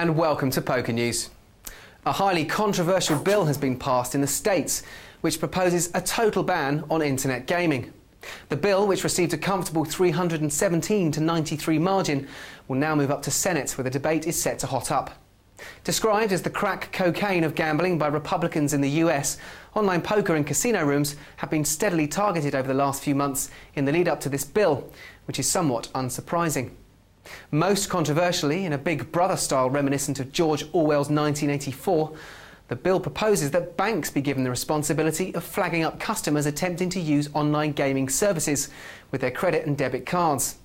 and welcome to Poker News. A highly controversial bill has been passed in the States, which proposes a total ban on internet gaming. The bill, which received a comfortable 317 to 93 margin, will now move up to Senate, where the debate is set to hot up. Described as the crack cocaine of gambling by Republicans in the US, online poker and casino rooms have been steadily targeted over the last few months in the lead up to this bill, which is somewhat unsurprising. Most controversially, in a Big Brother style reminiscent of George Orwell's 1984, the bill proposes that banks be given the responsibility of flagging up customers attempting to use online gaming services with their credit and debit cards.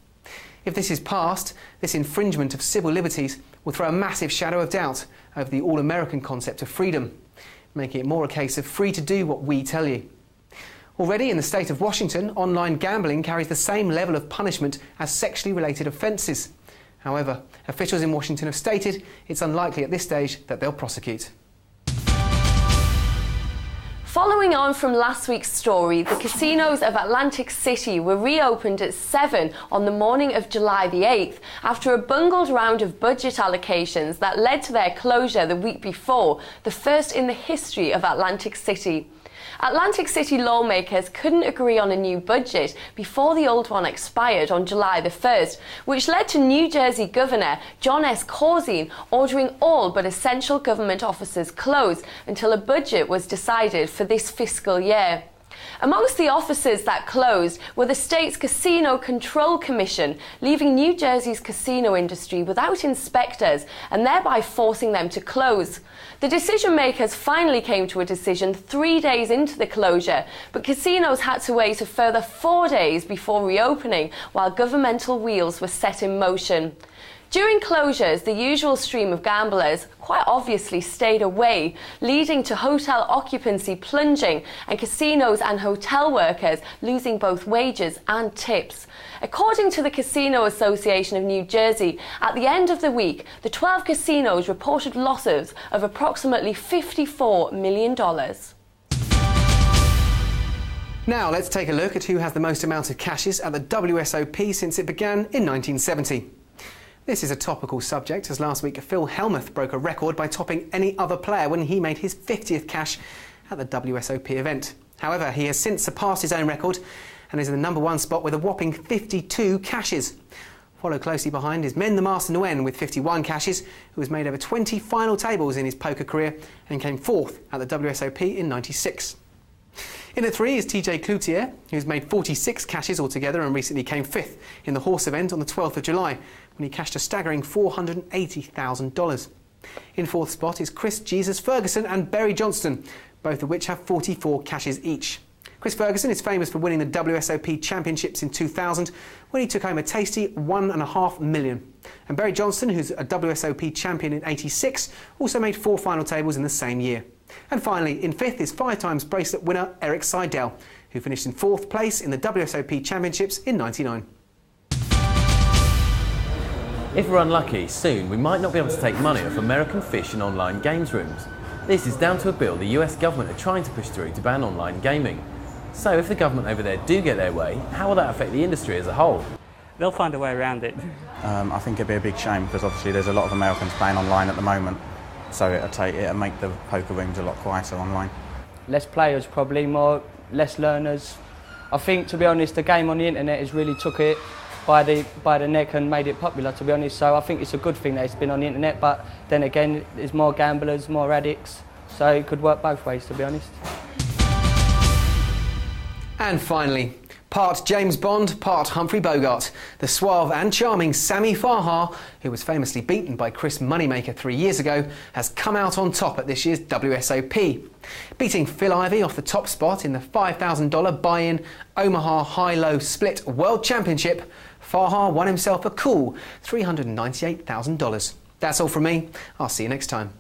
If this is passed, this infringement of civil liberties will throw a massive shadow of doubt over the all-American concept of freedom, making it more a case of free to do what we tell you. Already in the state of Washington, online gambling carries the same level of punishment as sexually related offences. However, officials in Washington have stated it's unlikely at this stage that they'll prosecute. Following on from last week's story, the casinos of Atlantic City were reopened at 7 on the morning of July the 8th after a bungled round of budget allocations that led to their closure the week before, the first in the history of Atlantic City. Atlantic City lawmakers couldn't agree on a new budget before the old one expired on July the 1st, which led to New Jersey Governor John S. Corzine ordering all but essential government offices closed until a budget was decided for this fiscal year. Amongst the offices that closed were the state's Casino Control Commission, leaving New Jersey's casino industry without inspectors and thereby forcing them to close. The decision makers finally came to a decision 3 days into the closure, but casinos had to wait a further 4 days before reopening while governmental wheels were set in motion. During closures, the usual stream of gamblers quite obviously stayed away, leading to hotel occupancy plunging and casinos and hotel workers losing both wages and tips. According to the Casino Association of New Jersey, at the end of the week, the 12 casinos reported losses of approximately $54 million. Now let's take a look at who has the most amount of cashes at the WSOP since it began in 1970. This is a topical subject, as last week Phil Helmuth broke a record by topping any other player when he made his 50th cash at the WSOP event. However, he has since surpassed his own record and is in the number one spot with a whopping 52 cashes. Followed closely behind is Men the Master Nguyen with 51 cashes, who has made over 20 final tables in his poker career and came fourth at the WSOP in 96. In the three is TJ Cloutier, who's made 46 cashes altogether and recently came fifth in the horse event on the 12th of July, when he cashed a staggering $480,000. In fourth spot is Chris Jesus Ferguson and Barry Johnston, both of which have 44 cashes each. Chris Ferguson is famous for winning the WSOP Championships in 2000, when he took home a tasty $1.5 million. And Barry Johnston, who's a WSOP champion in 86, also made 4 final tables in the same year. And finally, in fifth is 5-times bracelet winner Eric Seidel, who finished in fourth place in the WSOP Championships in 99. If we're unlucky, soon we might not be able to take money off American fish in online games rooms. This is down to a bill the US government are trying to push through to ban online gaming. So if the government over there do get their way, how will that affect the industry as a whole? They'll find a way around it. I think it'd be a big shame, because obviously there's a lot of Americans playing online at the moment, so it'll make the poker rooms a lot quieter online. Less players probably, less learners. I think, to be honest, the game on the internet has really took it by the neck and made it popular, to be honest, so I think it's a good thing that it's been on the internet, but then again, there's more gamblers, more addicts, so it could work both ways, to be honest. And finally, part James Bond, part Humphrey Bogart, the suave and charming Sammy Farha, who was famously beaten by Chris Moneymaker 3 years ago, has come out on top at this year's WSOP, beating Phil Ivey off the top spot in the $5,000 buy-in Omaha High-Low Split World Championship. Farha won himself a cool $398,000. That's all from me. I'll see you next time.